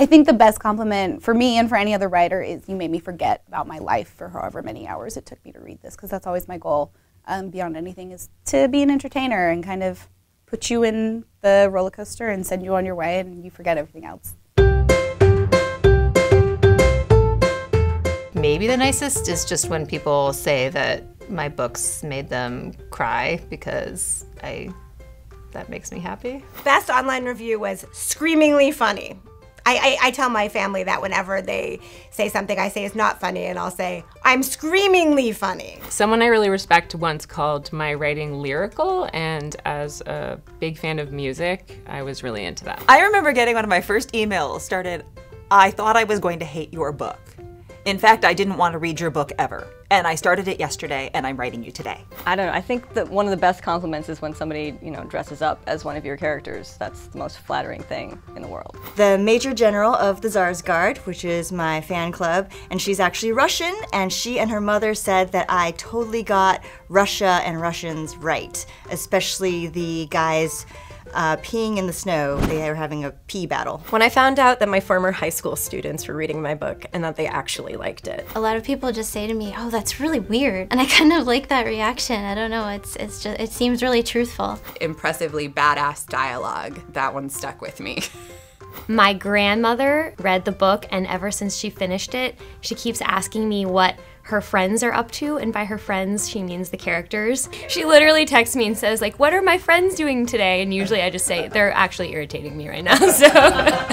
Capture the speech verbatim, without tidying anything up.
I think the best compliment for me and for any other writer is you made me forget about my life for however many hours it took me to read this, because that's always my goal um, beyond anything, is to be an entertainer and kind of put you in the roller coaster and send you on your way and you forget everything else. Maybe the nicest is just when people say that my books made them cry, because I, that makes me happy. Best online review was screamingly funny. I, I, I tell my family that whenever they say something I say is not funny, and I'll say, I'm screamingly funny. Someone I really respect once called my writing lyrical, and as a big fan of music, I was really into that. I remember getting one of my first emails started, I thought I was going to hate your book. In fact, I didn't want to read your book ever. And I started it yesterday, and I'm writing you today. I don't know, I think that one of the best compliments is when somebody, you know, dresses up as one of your characters. That's the most flattering thing in the world. The Major General of the Tsar's Guard, which is my fan club, and she's actually Russian, and she and her mother said that I totally got Russia and Russians right, especially the guys Uh, peeing in the snow. They were having a pee battle. When I found out that my former high school students were reading my book and that they actually liked it. A lot of people just say to me, oh, that's really weird. And I kind of like that reaction. I don't know, it's, it's just, it seems really truthful. Impressively badass dialogue. That one stuck with me. My grandmother read the book, and ever since she finished it, she keeps asking me what her friends are up to, and by her friends, she means the characters. She literally texts me and says, like, what are my friends doing today? And usually I just say, they're actually irritating me right now, so.